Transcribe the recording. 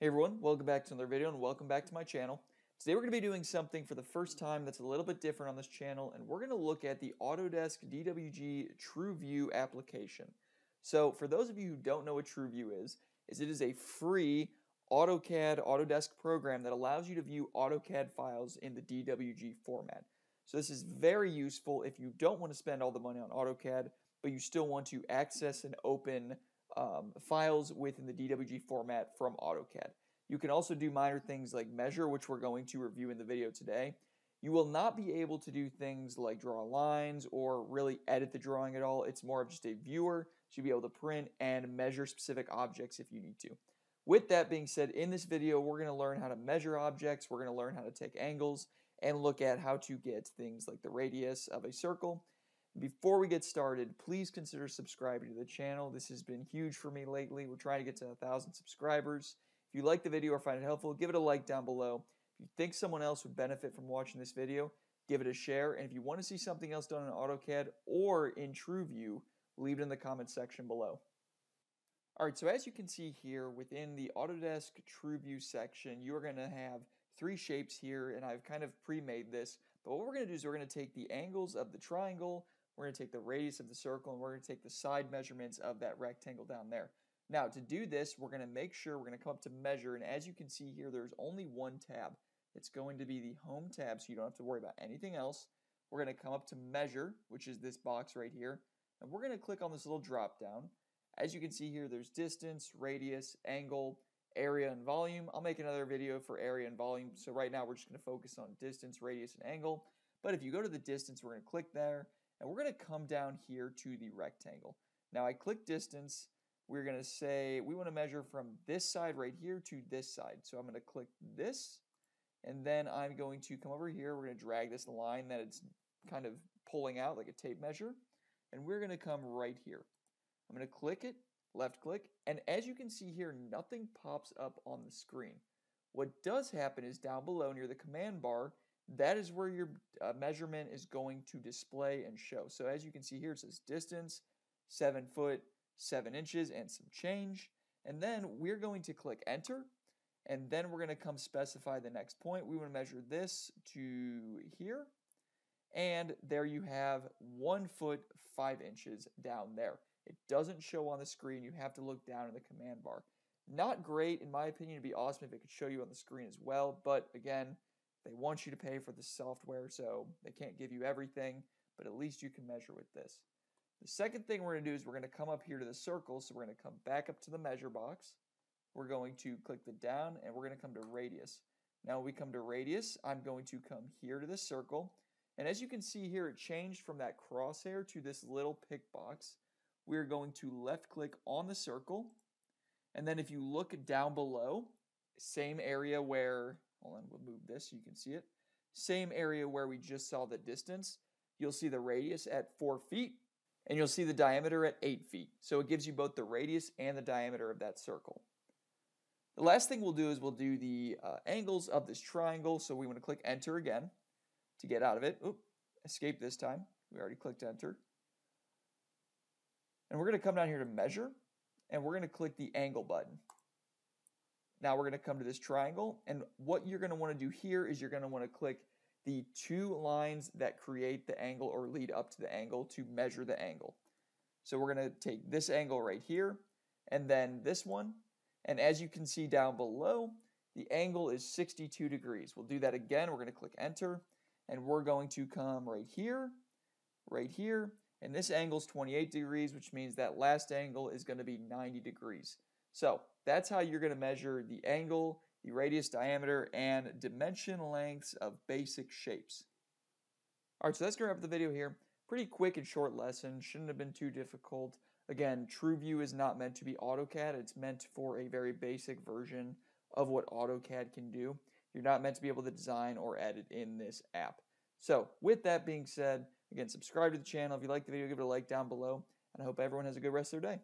Hey everyone, welcome back to another video and welcome back to my channel. Today we're going to be doing something for the first time that's a little bit different on this channel, and we're going to look at the Autodesk DWG TrueView application. So for those of you who don't know what TrueView is it is a free AutoCAD Autodesk program that allows you to view AutoCAD files in the DWG format. So this is very useful if you don't want to spend all the money on AutoCAD, but you still want to access and open files within the DWG format from AutoCAD. You can also do minor things like measure, which we're going to review in the video today. You will not be able to do things like draw lines or really edit the drawing at all. It's more of just a viewer. So you'll be able to print and measure specific objects if you need to. With that being said, in this video, we're going to learn how to measure objects, we're going to learn how to take angles, and look at how to get things like the radius of a circle. Before we get started, please consider subscribing to the channel. This has been huge for me lately. We're trying to get to 1,000 subscribers. If you like the video or find it helpful, give it a like down below. If you think someone else would benefit from watching this video, give it a share. And if you want to see something else done in AutoCAD or in TrueView, leave it in the comments section below. All right, so as you can see here within the Autodesk TrueView section, you're going to have three shapes here, and I've kind of pre-made this. But what we're going to do is we're going to take the angles of the triangle, we're going to take the radius of the circle, and we're going to take the side measurements of that rectangle down there. Now, to do this, we're going to make sure we're going to come up to measure, and as you can see here, there's only one tab. It's going to be the home tab, so you don't have to worry about anything else. We're going to come up to measure, which is this box right here, and we're going to click on this little drop down. As you can see here, there's distance, radius, angle, area, and volume. I'll make another video for area and volume, so right now we're just going to focus on distance, radius, and angle. But if you go to the distance, we're going to click there. And we're going to come down here to the rectangle. Now I click distance. We're going to say we want to measure from this side right here to this side. So I'm going to click this, and then I'm going to come over here. We're going to drag this line that it's kind of pulling out like a tape measure. And we're going to come right here. I'm going to click it, left click. And as you can see here, nothing pops up on the screen. What does happen is down below near the command bar, that is where your measurement is going to display and show. So as you can see here, it says distance, 7 foot, 7 inches, and some change. And then we're going to click enter, and then we're going to come specify the next point. We want to measure this to here, and there you have 1 foot, 5 inches down there. It doesn't show on the screen. You have to look down in the command bar. Not great, in my opinion. It'd be awesome if it could show you on the screen as well, but again, they want you to pay for the software, so they can't give you everything, but at least you can measure with this. The second thing we're going to do is we're going to come up here to the circle, so we're going to come back up to the measure box. We're going to click the down, and we're going to come to radius. Now when we come to radius, I'm going to come here to this circle, and as you can see here, it changed from that crosshair to this little pick box. We're going to left click on the circle, and then if you look down below, same area where we'll move this so you can see it. Same area where we just saw the distance. You'll see the radius at 4 feet, and you'll see the diameter at 8 feet. So it gives you both the radius and the diameter of that circle. The last thing we'll do is we'll do the angles of this triangle. So we want to click enter again to get out of it. Oop, escape this time. We already clicked enter. And we're going to come down here to measure, and we're going to click the angle button. Now we're going to come to this triangle, and what you're going to want to do here is you're going to want to click the two lines that create the angle or lead up to the angle to measure the angle. So we're going to take this angle right here, and then this one, and as you can see down below, the angle is 62 degrees. We'll do that again. We're going to click enter, and we're going to come right here, and this angle is 28 degrees, which means that last angle is going to be 90 degrees. So that's how you're going to measure the angle, the radius, diameter, and dimension lengths of basic shapes. All right, so that's going to wrap up the video here. Pretty quick and short lesson. Shouldn't have been too difficult. Again, TrueView is not meant to be AutoCAD. It's meant for a very basic version of what AutoCAD can do. You're not meant to be able to design or edit in this app. So with that being said, again, subscribe to the channel. If you like the video, give it a like down below. And I hope everyone has a good rest of their day.